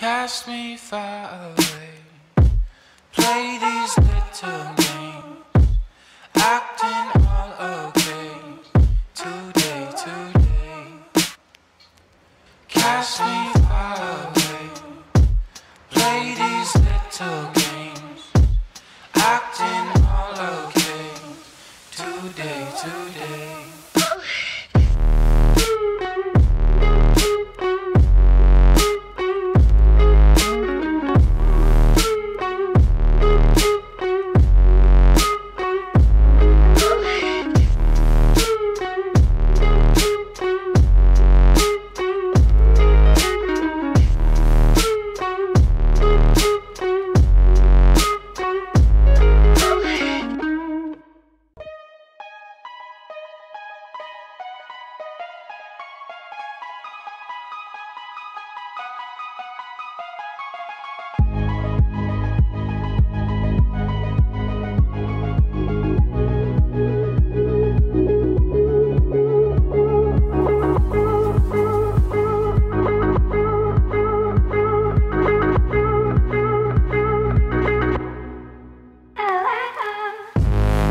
Cast me far away. Play these little games, acting all okay. Today, today. Cast me